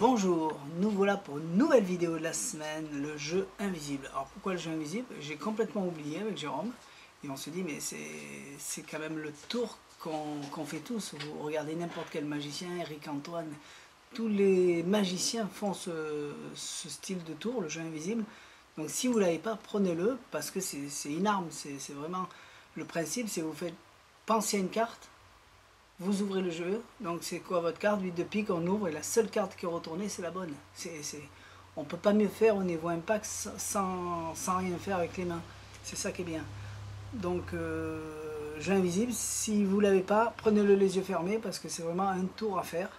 Bonjour, nous voilà pour une nouvelle vidéo de la semaine, le jeu invisible. Alors pourquoi le jeu invisible? J'ai complètement oublié avec Jérôme et on se dit mais c'est quand même le tour qu'on fait tous. Vous regardez n'importe quel magicien, Eric Antoine, tous les magiciens font ce style de tour, le jeu invisible. Donc si vous ne l'avez pas, prenez-le parce que c'est une arme, c'est vraiment le principe, c'est vous faites penser à une carte. Vous ouvrez le jeu, donc c'est quoi votre carte? 8 de pique, on ouvre et la seule carte qui est retournée, c'est la bonne. On ne peut pas mieux faire au niveau impact sans rien faire avec les mains. C'est ça qui est bien. Donc, jeu invisible, si vous ne l'avez pas, prenez-le les yeux fermés parce que c'est vraiment un tour à faire.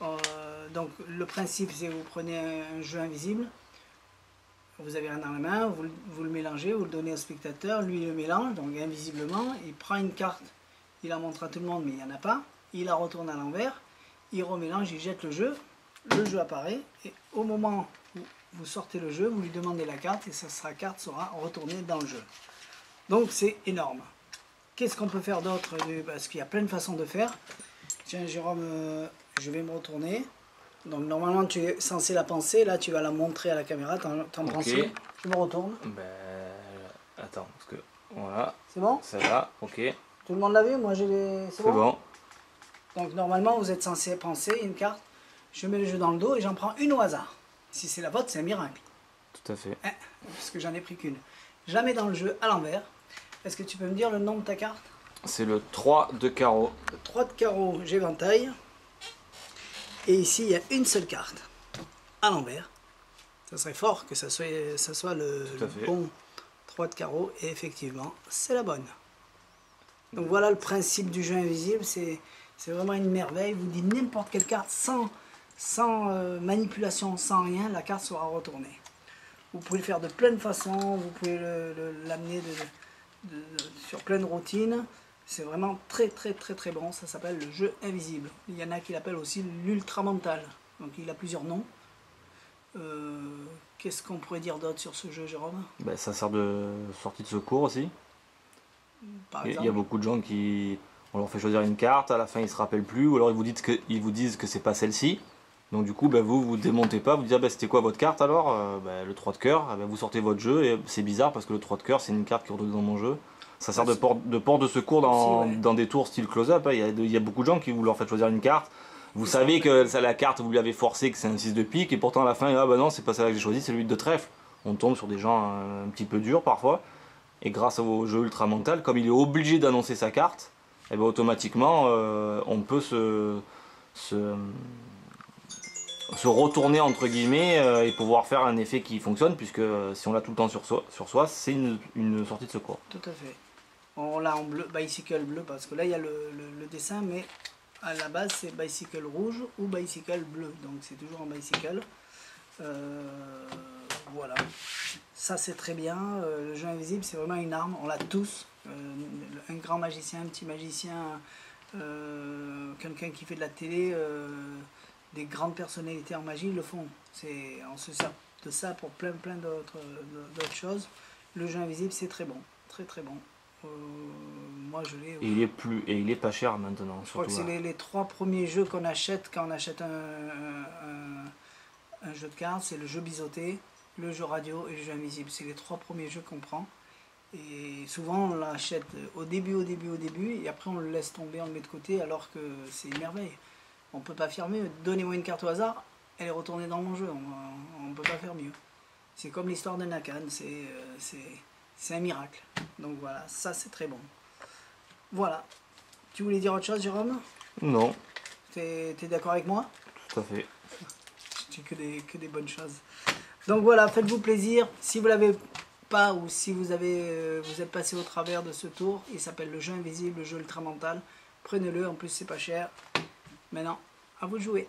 Donc, le principe, c'est que vous prenez un jeu invisible, vous avez un dans la main, vous le mélangez, vous le donnez au spectateur, lui il le mélange, donc invisiblement, il prend une carte. Il la montre à tout le monde, mais il n'y en a pas. Il la retourne à l'envers, il remélange, il jette le jeu apparaît, et au moment où vous sortez le jeu, vous lui demandez la carte, et sa carte sera retournée dans le jeu. Donc c'est énorme. Qu'est-ce qu'on peut faire d'autre? Parce qu'il y a plein de façons de faire. Tiens Jérôme, je vais me retourner. Donc normalement tu es censé la penser, là tu vas la montrer à la caméra, t'en penses? Je me retourne. Ben, attends, parce que voilà. C'est bon? Ça va, ok. Tout le monde l'a vu, moi j'ai les... C'est bon. Donc normalement vous êtes censé penser une carte, je mets le jeu dans le dos et j'en prends une au hasard. Si c'est la vôtre, c'est un miracle. Tout à fait. Parce que j'en ai pris qu'une. Je la mets dans le jeu à l'envers. Est-ce que tu peux me dire le nom de ta carte? C'est le 3 de carreau. Le 3 de carreau, j'éventaille. Et ici il y a une seule carte, à l'envers. Ça serait fort que ça soit le bon 3 de carreau. Et effectivement, c'est la bonne. Donc voilà le principe du jeu invisible, c'est vraiment une merveille. Vous dites n'importe quelle carte, sans manipulation, sans rien, la carte sera retournée. Vous pouvez le faire de plein de façons, vous pouvez l'amener sur plein de routines. C'est vraiment très bon, ça s'appelle le jeu invisible. Il y en a qui l'appellent aussi l'ultra-mental, donc il a plusieurs noms. Qu'est-ce qu'on pourrait dire d'autre sur ce jeu, Jérôme? Ben, ça sert de sortie de secours aussi. Il y a beaucoup de gens qui, on leur fait choisir une carte, à la fin ils ne se rappellent plus, ou alors ils vous disent que c'est pas celle-ci. Donc du coup, ben, vous démontez pas, vous dites ben, c'était quoi votre carte alors? Le 3 de cœur, ben, vous sortez votre jeu, et c'est bizarre parce que le 3 de cœur c'est une carte qui est dans mon jeu. Ça sert de port de secours dans des tours style close-up, hein. Il y a beaucoup de gens qui vous leur faites choisir une carte, vous savez que la carte vous l'avez forcée, que c'est un 6 de pique, et pourtant à la fin, ah ben non c'est pas celle que j'ai choisie, c'est le 8 de trèfle. On tombe sur des gens un petit peu durs parfois. Et grâce au jeu ultra mental, comme il est obligé d'annoncer sa carte, et bien automatiquement on peut se retourner entre guillemets et pouvoir faire un effet qui fonctionne, puisque si on l'a tout le temps sur soi, c'est une sortie de secours. Tout à fait. On l'a en bleu, bicycle bleu, parce que là il y a le dessin, mais à la base c'est bicycle rouge ou bicycle bleu, donc c'est toujours en bicycle. Voilà, ça c'est très bien, le jeu invisible c'est vraiment une arme, on l'a tous, un grand magicien, un petit magicien, quelqu'un qui fait de la télé, des grandes personnalités en magie le font, on se sert de ça pour plein d'autres choses. Le jeu invisible c'est très bon, très bon, moi je l'ai... Et il est pas cher maintenant. Je crois que c'est les 3 premiers jeux qu'on achète quand on achète un jeu de cartes, c'est le jeu biseauté, le jeu radio et le jeu invisible. C'est les 3 premiers jeux qu'on prend. Et souvent on l'achète au début, et après on le laisse tomber, on le met de côté, alors que c'est une merveille. On ne peut pas faire mieux. Donnez-moi une carte au hasard, elle est retournée dans mon jeu. On ne peut pas faire mieux. C'est comme l'histoire de Nakan, c'est un miracle. Donc voilà, ça c'est très bon. Voilà. Tu voulais dire autre chose, Jérôme? Non. T'es d'accord avec moi? Tout à fait. Que des bonnes choses. Donc voilà, faites-vous plaisir. Si vous l'avez pas ou si vous êtes passé au travers de ce tour, il s'appelle le jeu invisible, le jeu ultra mental. Prenez-le, en plus c'est pas cher. Maintenant, à vous de jouer.